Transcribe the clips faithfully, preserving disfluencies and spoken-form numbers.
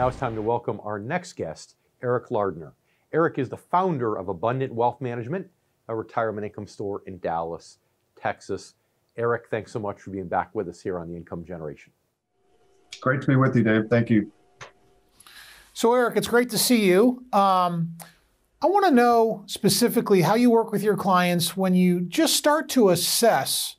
Now it's time to welcome our next guest, Eric Lardner. Eric is the founder of Abundant Wealth Management, a retirement income store in Dallas, Texas. Eric, thanks so much for being back with us here on The Income Generation. Great to be with you, Dave. Thank you. So Eric, it's great to see you. Um, I want to know specifically how you work with your clients when you just start to assess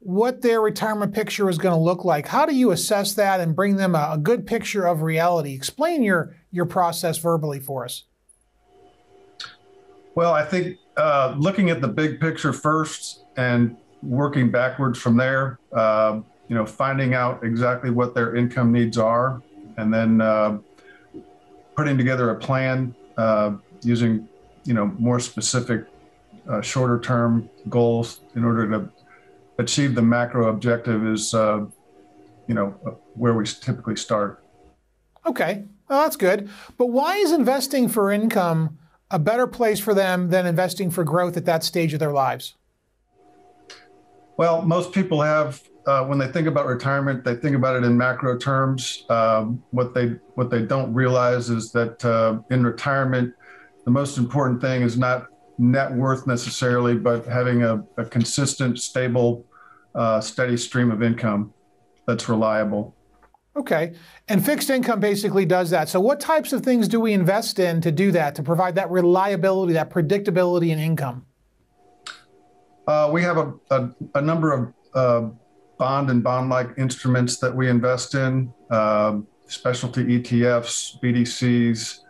what their retirement picture is going to look like. How do you assess that and bring them a, a good picture of reality? Explain your, your process verbally for us. Well, I think uh, looking at the big picture first and working backwards from there, uh, you know, finding out exactly what their income needs are, and then uh, putting together a plan uh, using, you know, more specific, uh, shorter term goals in order to achieve the macro objective is, uh, you know, where we typically start. Okay, well, that's good. But why is investing for income a better place for them than investing for growth at that stage of their lives? Well, most people have, uh, when they think about retirement, they think about it in macro terms. Uh, what they what they don't realize is that uh, in retirement, the most important thing is not net worth necessarily, but having a, a consistent, stable, uh, steady stream of income that's reliable. Okay. And fixed income basically does that. So what types of things do we invest in to do that, to provide that reliability, that predictability in income? Uh, we have a, a, a number of uh, bond and bond-like instruments that we invest in, uh, specialty E T Fs, B D Cs,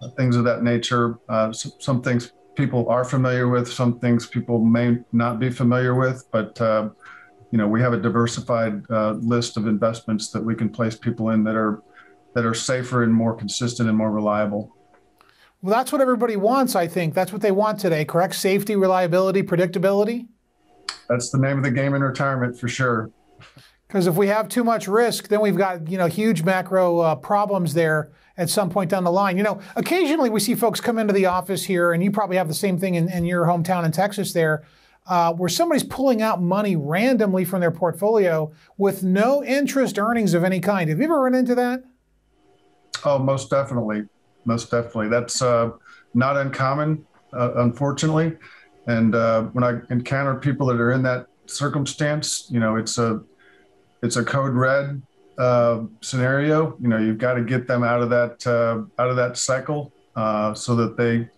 uh, things of that nature. Uh, some, some things people are familiar with, some things people may not be familiar with, but uh, you know, we have a diversified uh, list of investments that we can place people in that are that are safer and more consistent and more reliable. Well, that's what everybody wants, I think. That's what they want today, correct? Safety, reliability, predictability? That's the name of the game in retirement for sure. Because if we have too much risk, then we've got, you know, huge macro uh, problems there at some point down the line. You know, occasionally we see folks come into the office here, and you probably have the same thing in, in your hometown in Texas there, uh, where somebody's pulling out money randomly from their portfolio with no interest earnings of any kind. Have you ever run into that? Oh, most definitely. Most definitely. That's uh, not uncommon, uh, unfortunately. And uh, when I encounter people that are in that circumstance, you know, it's a it's a code red uh, scenario. You know, you've got to get them out of that uh, out of that cycle uh, so that they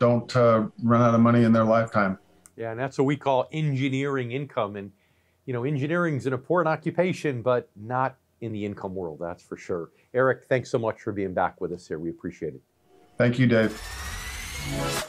don't uh, run out of money in their lifetime. Yeah, and that's what we call engineering income. And you know, engineering is an important occupation, but not in the income world, that's for sure. Eric, thanks so much for being back with us here. We appreciate it. Thank you, Dave.